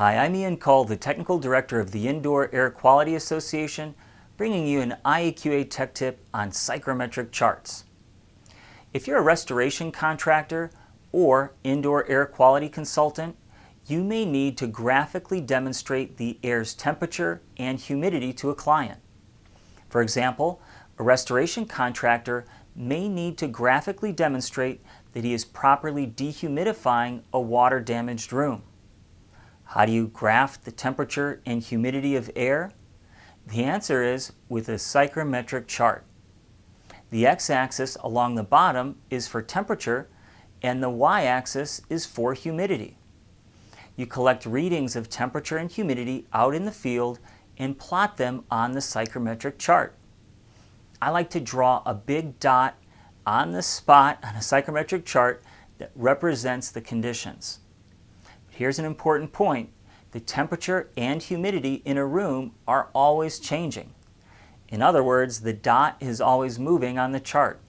Hi, I'm Ian Cull, the Technical Director of the Indoor Air Quality Association, bringing you an IAQA Tech Tip on psychrometric charts. If you're a restoration contractor or indoor air quality consultant, you may need to graphically demonstrate the air's temperature and humidity to a client. For example, a restoration contractor may need to graphically demonstrate that he is properly dehumidifying a water-damaged room. How do you graph the temperature and humidity of air? The answer is with a psychrometric chart. The x-axis along the bottom is for temperature, and the y-axis is for humidity. You collect readings of temperature and humidity out in the field and plot them on the psychrometric chart. I like to draw a big dot on the spot on a psychrometric chart that represents the conditions. But here's an important point. The temperature and humidity in a room are always changing. In other words, the dot is always moving on the chart.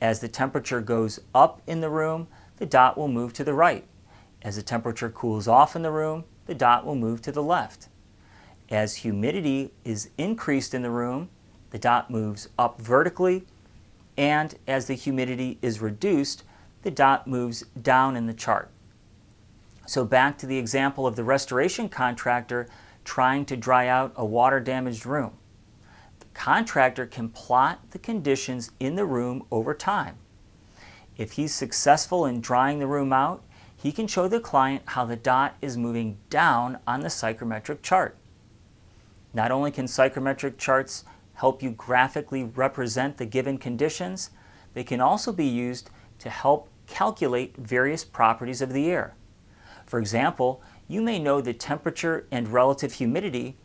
As the temperature goes up in the room, the dot will move to the right. As the temperature cools off in the room, the dot will move to the left. As humidity is increased in the room, the dot moves up vertically, and as the humidity is reduced, the dot moves down in the chart. So back to the example of the restoration contractor trying to dry out a water-damaged room. The contractor can plot the conditions in the room over time. If he's successful in drying the room out, he can show the client how the dot is moving down on the psychrometric chart. Not only can psychrometric charts help you graphically represent the given conditions, they can also be used to help calculate various properties of the air. For example, you may know the temperature and relative humidity,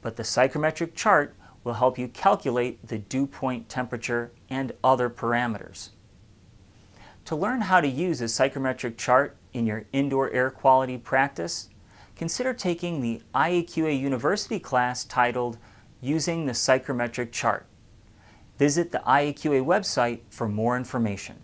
but the psychrometric chart will help you calculate the dew point temperature and other parameters. To learn how to use a psychrometric chart in your indoor air quality practice, consider taking the IAQA University class titled Using the Psychrometric Chart. Visit the IAQA website for more information.